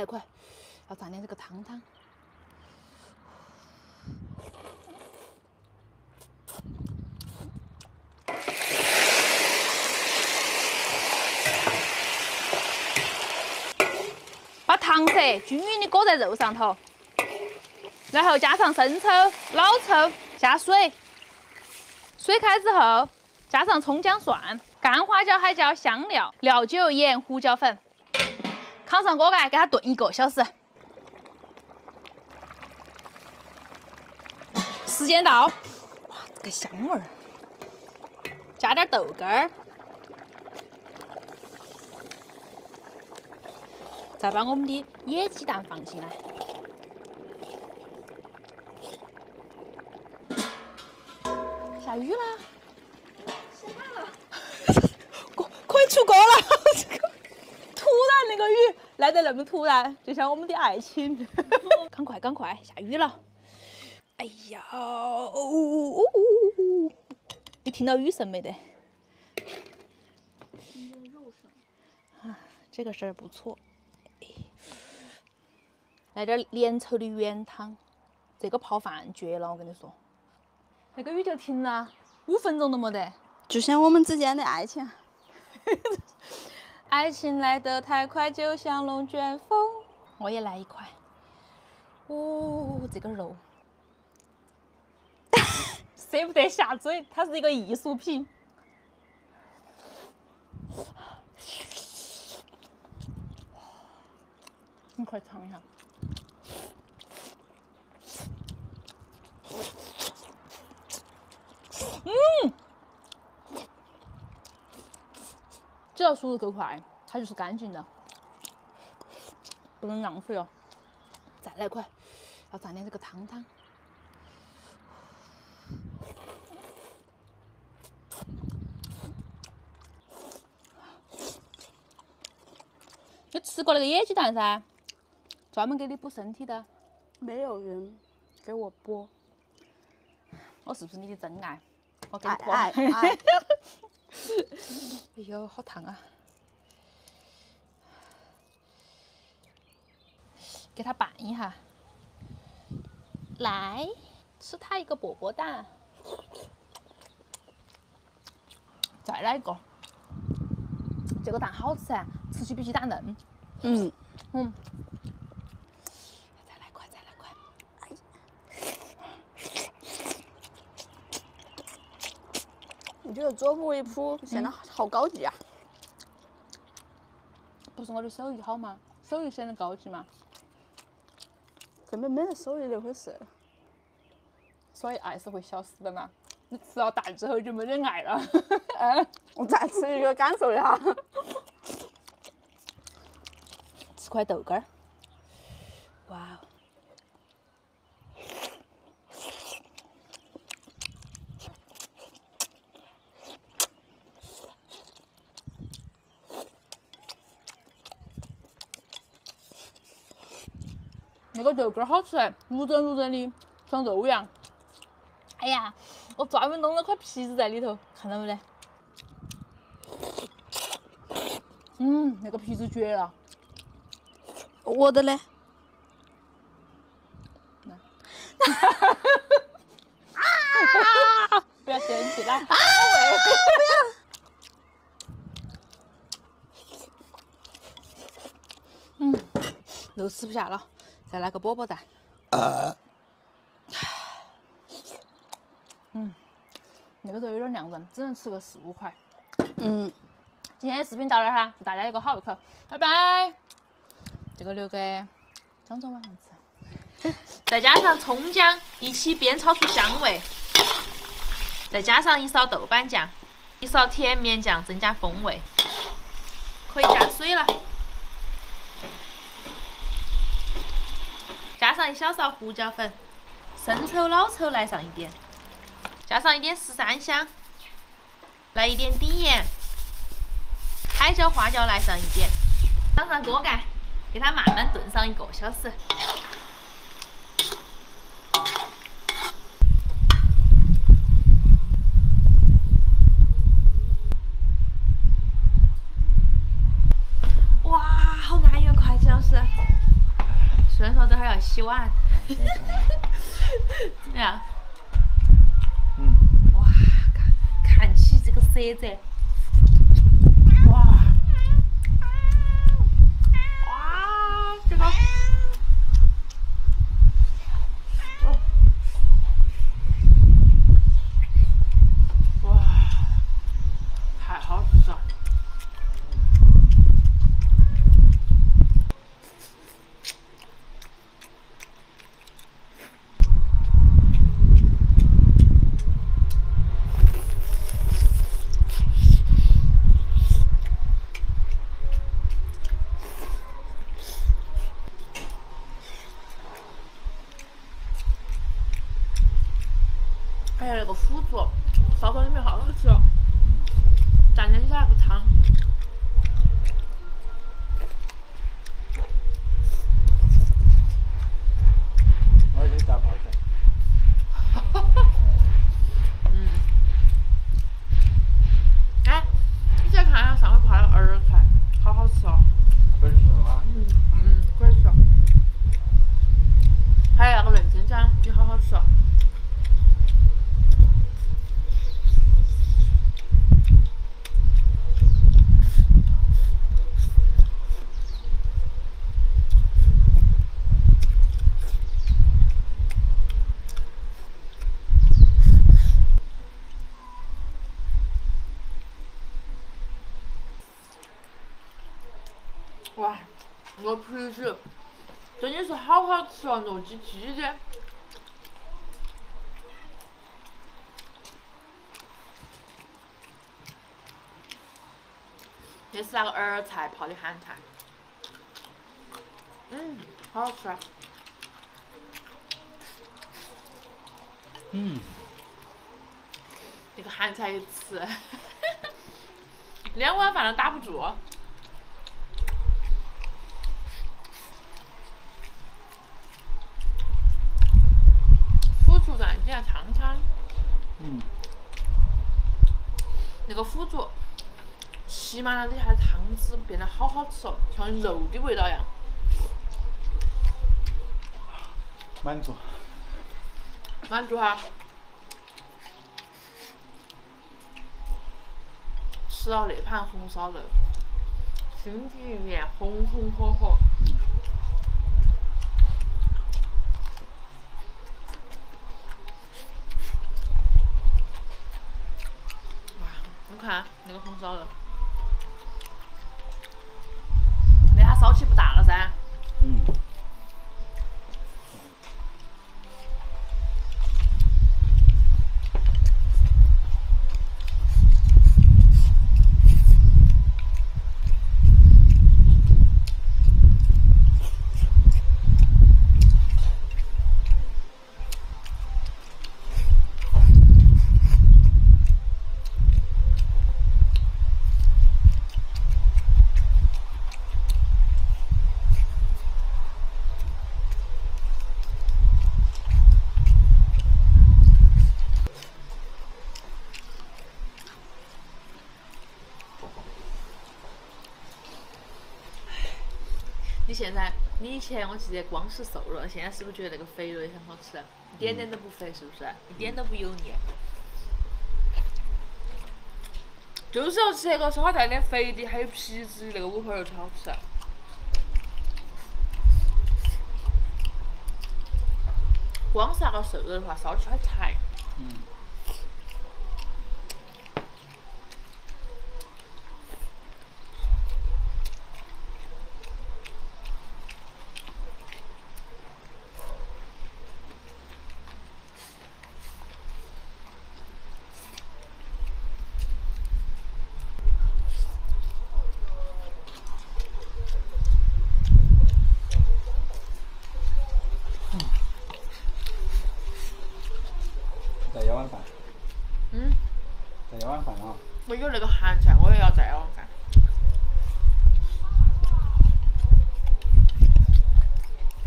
来快，要打点这个糖汤。把糖色均匀的裹在肉上头，然后加上生抽、老抽，下水。水开之后，加上葱姜蒜。 干花椒、海椒、香料、料酒、盐、胡椒粉，扛上锅盖，给它炖1个小时。时间到，哇，这个香味儿！加点豆干儿，再把我们的野鸡蛋放进来。 下雨啦！ 出国了，这个突然那个雨来得那么突然，就像我们的爱情。赶快赶快，下雨了！哎呀，哦，你听到雨声没得？听到肉声。啊，这个事儿不错。来点莲藕的原汤，这个泡饭绝了，我跟你说。那个雨就停了，5分钟都没得，就像我们之间的爱情。 爱情来得太快，就像龙卷风。我也来一块。哦，这个肉舍不得下嘴，它是一个艺术品。你快尝一下。嗯。 只要速度够快，它就是干净的，不能浪费哦。再来块，要蘸点这个汤汤。你吃过那个野鸡蛋噻？专门给你补身体的。没有人给我剥。我是不是你的真爱？我给你剥。哎呦，好烫啊！给它拌一下，来吃它一个薄薄蛋，再来一个。这个蛋好吃啊，吃起比鸡蛋嫩。嗯。再来一块，再来一块。哎。你这个桌布一铺，显得好高级啊！不是我的手艺好吗？手艺显得高级吗？根本没得手艺那回事。所以爱是会消失的嘛。你吃了蛋之后就没得爱了。哎，我再吃一个感受一下。吃块豆干儿。哇哦！ 那个豆干好吃，入阵入阵的，像肉一样。哎呀，我专门弄了块皮子在里头，看到没得？那个皮子绝了。我的嘞？啊！不要生气啦！啊！不要。 肉吃不下了，再来个波波蛋。那个时候有点凉人，只能吃个4、5块。今天的视频到这儿哈，祝大家有个好胃口，拜拜。这个留给张总晚上吃。再加上葱姜一起煸炒出香味，再加上1勺豆瓣酱，1勺甜面酱增加风味，可以加水了。 加上1小勺胡椒粉，生抽、老抽来上一点，加上一点13香，来一点底盐，海椒、花椒来上一点，上上锅盖，给它慢慢炖上1个小时。哇，好安逸，1个小时。顺手都还要洗碗。怎么样？嗯。哇，看起这个色泽。 还有那个腐竹，烧到里面好好吃哦，蘸点那个汤。 哇，我皮子真的是好好吃哦，糯叽叽的。这是那个儿菜泡的咸菜，嗯，好好吃啊。嗯，这个咸菜一吃，两碗饭都打不住。 你来尝尝，嗯，那个腐竹吸满了底下的汤汁，变得好好吃哦，像肉的味道一样。满足。满足哈。吃到那盘红烧肉，心底里面红红火火。 看那个红烧肉，那它烧起不大了噻。嗯。现在你以前我记得光是瘦肉，现在是不是觉得那个肥肉也很好吃？一点点都不肥，是不是？一点都不油腻。就是要吃那个烧烤带点肥的，还有皮子那个五花肉才好吃。光是那个瘦肉的话，烧起来柴。嗯。 我有那个咸菜，我也要再碗饭。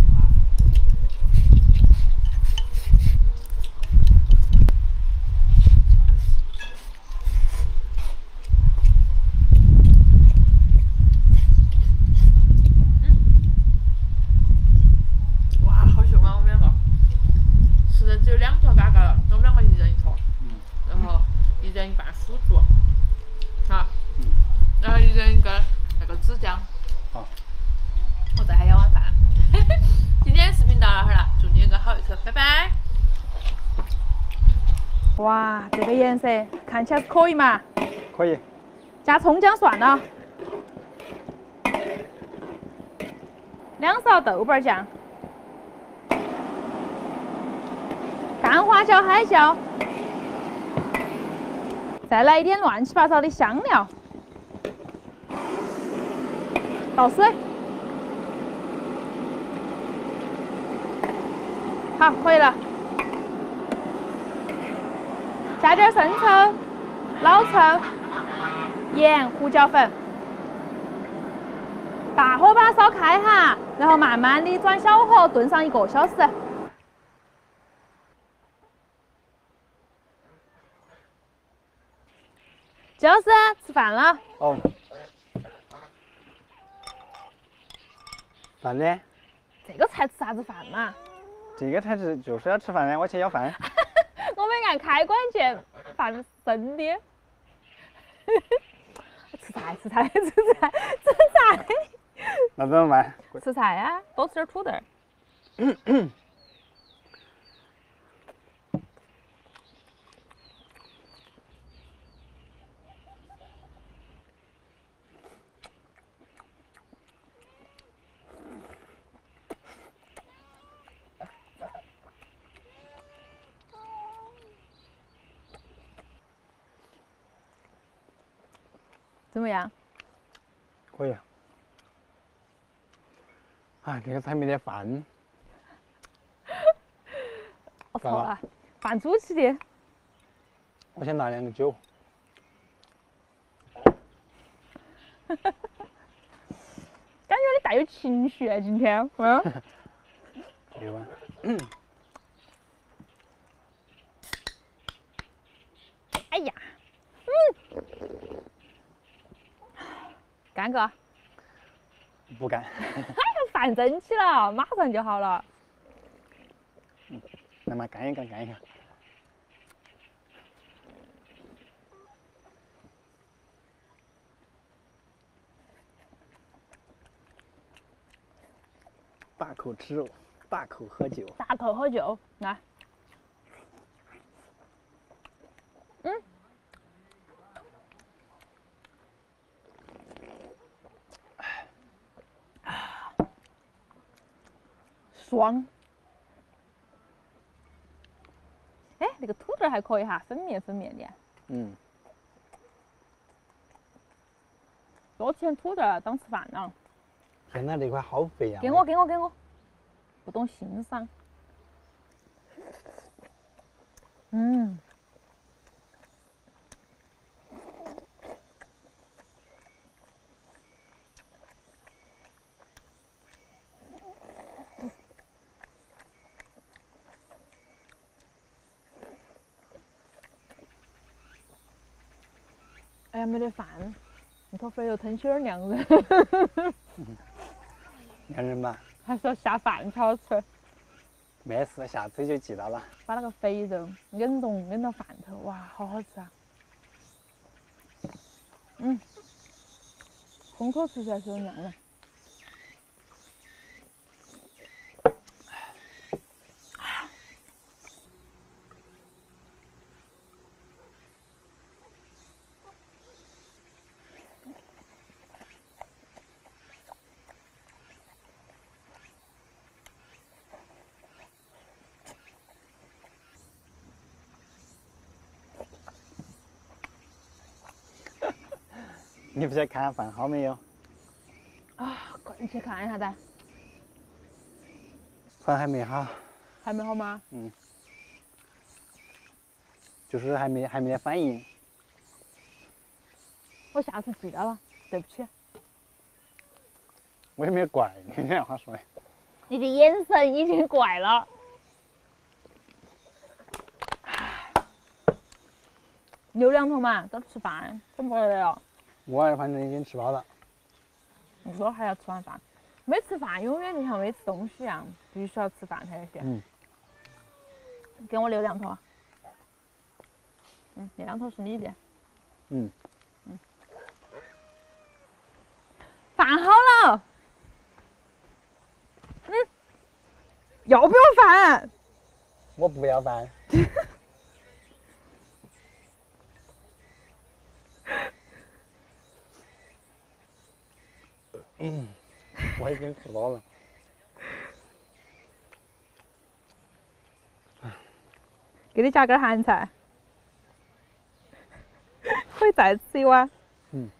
嗯，啦，我们两个一人一套，然后一人一半辅助，好，然后一人一根那个纸浆。好，我这还要晚饭。今天视频到这儿了，祝你有个好预测，拜拜。哇，这个颜色看起来可以嘛？可以。加葱姜蒜了。 两勺豆瓣酱，干花椒、海椒，再来一点乱七八糟的香料，倒水，好，可以了。加点生抽、老抽、盐、胡椒粉。 大火把它烧开哈，然后慢慢的转小火炖上1个小时。姜老师吃饭了？哦。饭呢？这个才吃啥子饭嘛？这个才是就是要吃饭呢，我去要饭。我们按开关键饭生的。吃菜，吃菜，吃菜，吃菜。 那怎么办？吃菜呀、啊，多吃点土豆。怎么样？可以。 啊，这个菜没得饭，我操啊，饭煮起的。我先拿2个酒。感觉你带有情绪啊，今天，嗯。有啊。哎呀，干哥。不干。反蒸起了，马上就好了。那么干一个，干一个。大口吃肉，大口喝酒。大口喝酒，来。嗯。爽！哎，那个土豆还可以哈，粉面粉面的。嗯。多吃点土豆当吃饭了。哎，那这块好肥啊！给我！不懂欣赏。嗯。哎呀，没得饭，你头肥又腾起点娘人，娘人嘛，还说下饭才好吃。没事，下次就记到了。把那个肥肉冷冻冷到饭头，哇，好好吃啊！嗯，空口吃才是有娘人。你不去看下饭好没有？啊，你去看一下噻。饭还没好。还没好吗？嗯。就是还没反应。我下次记到了，对不起。我也没怪你，这样话说的。你的眼神已经怪了。留2桶嘛，都吃饭，怎么回来了？ 我反正已经吃饱了，我还要吃完饭，没吃饭永远就像没吃东西一样，必须要吃饭才行。嗯，给我留2坨。嗯，凉头省力一点。嗯。嗯。反好了。嗯。要不要反？我不要反。嗯，我已经吃饱了。给你加根咸菜，可以再吃一碗。嗯。